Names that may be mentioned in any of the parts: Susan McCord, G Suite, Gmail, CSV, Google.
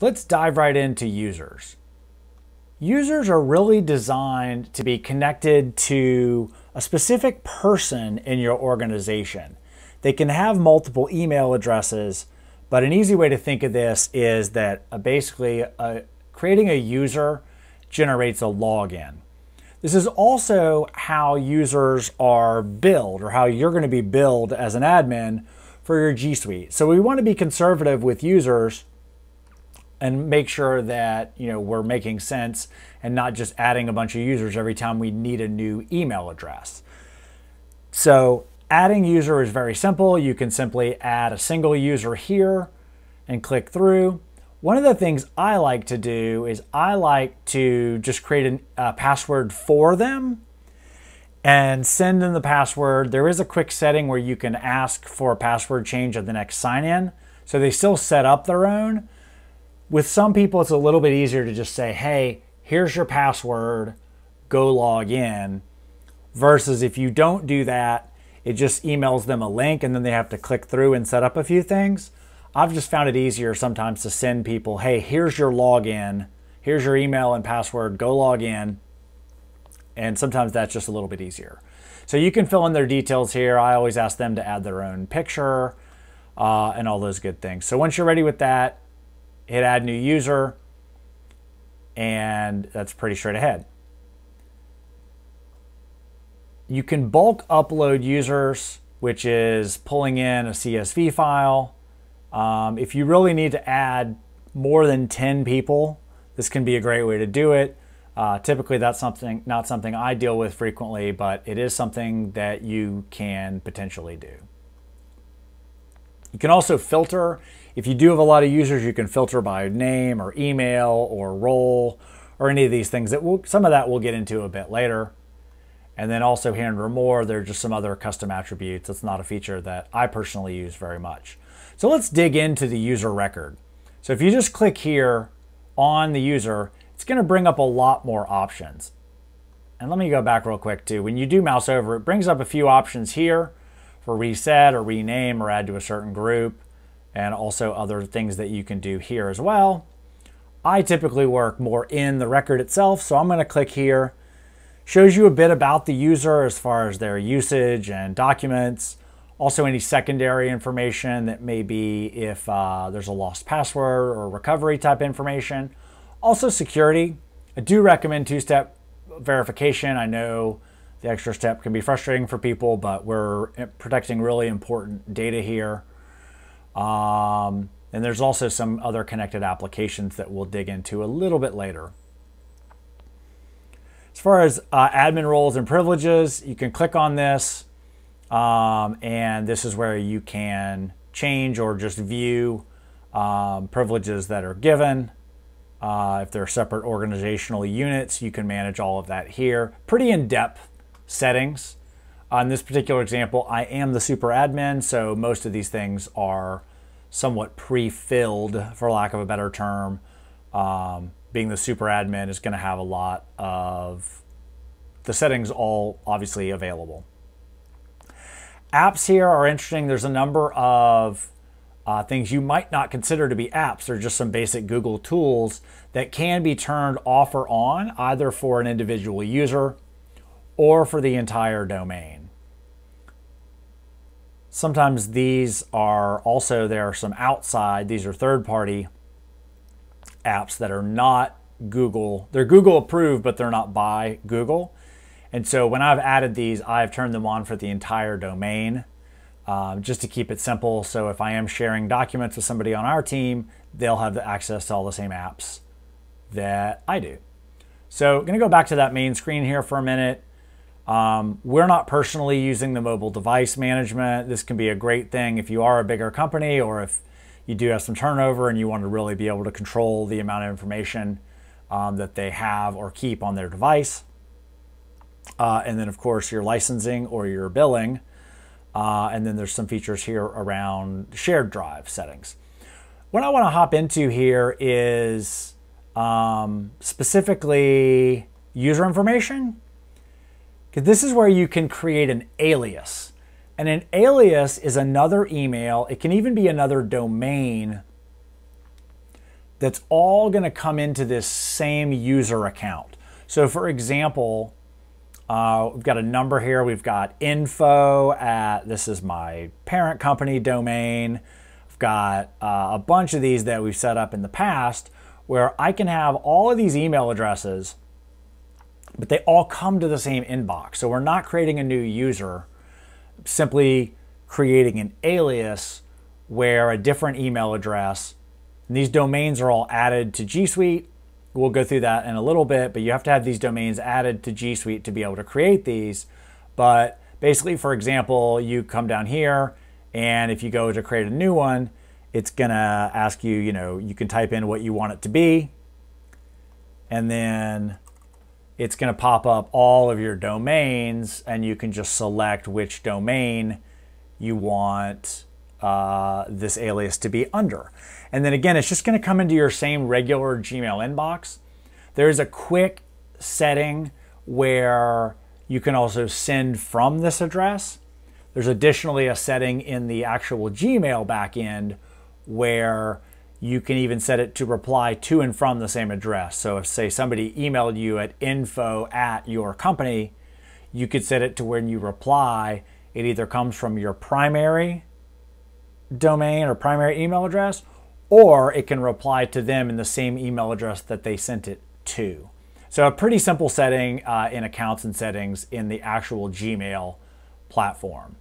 Let's dive right into users. Users are really designed to be connected to a specific person in your organization. They can have multiple email addresses, but an easy way to think of this is that creating a user generates a login. This is also how users are billed, or how you're going to be billed as an admin for your G Suite. So we want to be conservative with users and make sure that we're making sense and not just adding a bunch of users every time we need a new email address. So adding user is very simple. You can simply add a single user here and click through. One of the things I like to do is I like to just create a password for them and send them the password. There is a quick setting where you can ask for a password change at the next sign in, so they still set up their own. With some people, it's a little bit easier to just say, hey, here's your password, go log in, versus if you don't do that, it just emails them a link and then they have to click through and set up a few things. I've just found it easier sometimes to send people, hey, here's your login, here's your email and password, go log in. And sometimes that's just a little bit easier. So you can fill in their details here. I always ask them to add their own picture and all those good things. So once you're ready with that, hit add new user, and that's pretty straight ahead. You can bulk upload users, which is pulling in a CSV file. If you really need to add more than 10 people, this can be a great way to do it. Typically that's not something I deal with frequently, but it is something that you can potentially do. You can also filter. If you do have a lot of users, you can filter by name or email or role or any of these things. Some of that we'll get into a bit later. And then also here in Remore, there are just some other custom attributes. It's not a feature that I personally use very much. So let's dig into the user record. So if you just click here on the user, it's going to bring up a lot more options. And let me go back real quick too. When you do mouse over, it brings up a few options here for reset or rename or add to a certain group, and also other things that you can do here as well. I typically work more in the record itself, so I'm going to click here. Shows you a bit about the user as far as their usage and documents, also any secondary information that may be if there's a lost password or recovery type information. Also security. I do recommend two-step verification. I know the extra step can be frustrating for people, but we're protecting really important data here. And there's also some other connected applications that we'll dig into a little bit later. As far as admin roles and privileges, you can click on this, and this is where you can change or just view privileges that are given. If they're separate organizational units, you can manage all of that here. Pretty in-depth settings. On this particular example, I am the super admin, so most of these things are somewhat pre-filled, for lack of a better term. Being the super admin is going to have a lot of the settings all obviously available. Apps here are interesting. There's a number of things you might not consider to be apps. They're just some basic Google tools that can be turned off or on, either for an individual user or for the entire domain. Sometimes these are also, there are some outside, these are third-party apps that are not Google. They're Google approved, but they're not by Google. And so when I've added these, I've turned them on for the entire domain just to keep it simple. So if I am sharing documents with somebody on our team, they'll have the access to all the same apps that I do. So I'm going to go back to that main screen here for a minute. We're not personally using the mobile device management. This can be a great thing if you are a bigger company, or if you do have some turnover and you want to really be able to control the amount of information that they have or keep on their device. And then of course your licensing or your billing. And then there's some features here around shared drive settings. What I want to hop into here is specifically user information, because this is where you can create an alias. And an alias is another email. It can even be another domain that's all going to come into this same user account. So for example, we've got a number here. We've got info at, this is my parent company domain. I've got a bunch of these that we've set up in the past where I can have all of these email addresses, but they all come to the same inbox. So we're not creating a new user, simply creating an alias where a different email address, and these domains are all added to G Suite. We'll go through that in a little bit, but you have to have these domains added to G Suite to be able to create these. But basically, for example, you come down here, and if you go to create a new one, it's gonna ask you, you know, you can type in what you want it to be, and then it's gonna pop up all of your domains, and you can just select which domain you want this alias to be under. And then again, it's just gonna come into your same regular Gmail inbox. There's a quick setting where you can also send from this address. There's additionally a setting in the actual Gmail backend where you can even set it to reply to and from the same address. So if, say, somebody emailed you at info@yourcompany, you could set it to when you reply, it either comes from your primary domain or primary email address, or it can reply to them in the same email address that they sent it to. So a pretty simple setting in accounts and settings in the actual Gmail platform.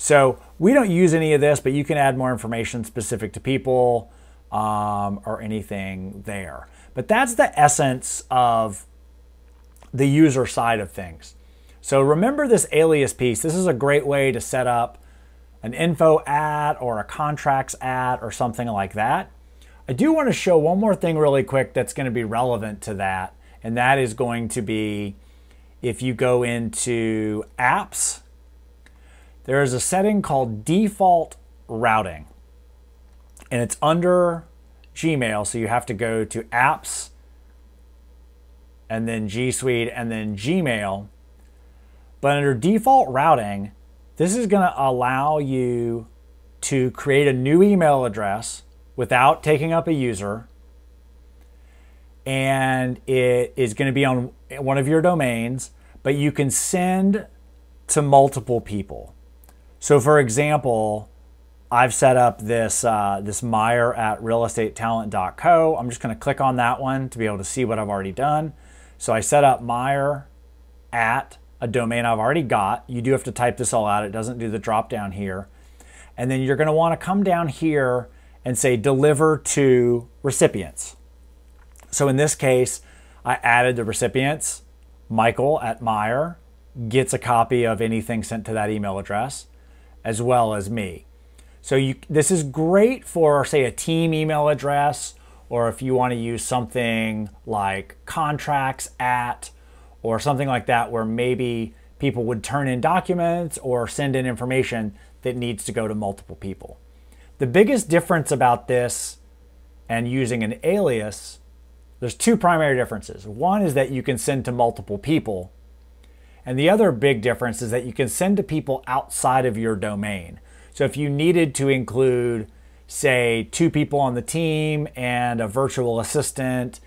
So we don't use any of this, but you can add more information specific to people or anything there. But that's the essence of the user side of things. So remember this alias piece. This is a great way to set up an info at or a contracts at or something like that. I do want to show one more thing really quick that's going to be relevant to that, and that is going to be if you go into apps, there is a setting called default routing, and it's under Gmail, so you have to go to apps and then G Suite and then Gmail. But under default routing, this is going to allow you to create a new email address without taking up a user, and it is going to be on one of your domains, but you can send to multiple people. So for example, I've set up this, this Meyer@realestatetalent.co. I'm just going to click on that one to be able to see what I've already done. So I set up Meyer at a domain I've already got. You do have to type this all out. It doesn't do the drop down here. And then you're going to want to come down here and say deliver to recipients. So in this case, I added the recipients. Michael@Meyer gets a copy of anything sent to that email address, as well as me. So this is great for, say, a team email address, or if you want to use something like contracts at or something like that, where maybe people would turn in documents or send in information that needs to go to multiple people. The biggest difference about this and using an alias, there's two primary differences. One is that you can send to multiple people, and the other big difference is that you can send to people outside of your domain. So if you needed to include, say, two people on the team and a virtual assistant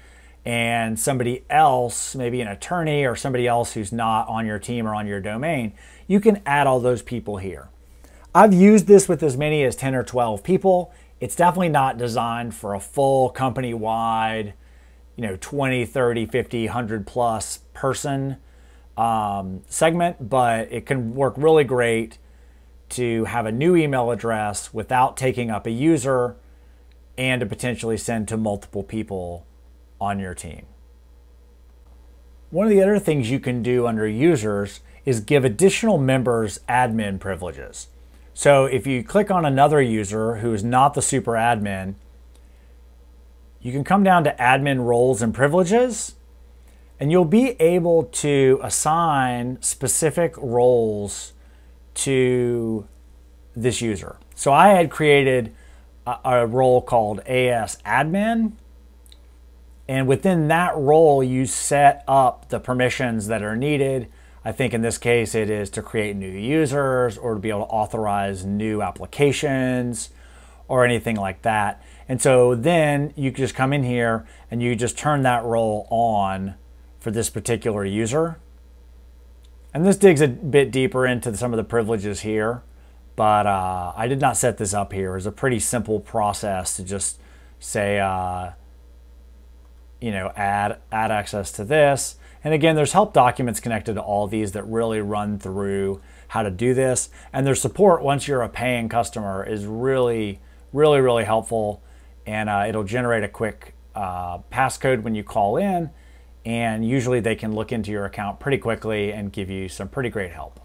and somebody else, maybe an attorney or somebody else who's not on your team or on your domain, you can add all those people here. I've used this with as many as 10 or 12 people. It's definitely not designed for a full company-wide, you know, 20, 30, 50, 100 plus person segment, but it can work really great to have a new email address without taking up a user and to potentially send to multiple people on your team. One of the other things you can do under users is give additional members admin privileges. So if you click on another user who is not the super admin, you can come down to admin roles and privileges, and you'll be able to assign specific roles to this user. So I had created a role called AS admin, and within that role, you set up the permissions that are needed. I think in this case, it is to create new users or to be able to authorize new applications or anything like that. And so then you just come in here and you just turn that role on for this particular user. And this digs a bit deeper into some of the privileges here, but I did not set this up here. It's a pretty simple process to just say, you know, add access to this. And again, there's help documents connected to all these that really run through how to do this. And their support, once you're a paying customer, is really helpful. And it'll generate a quick passcode when you call in, and usually they can look into your account pretty quickly and give you some pretty great help.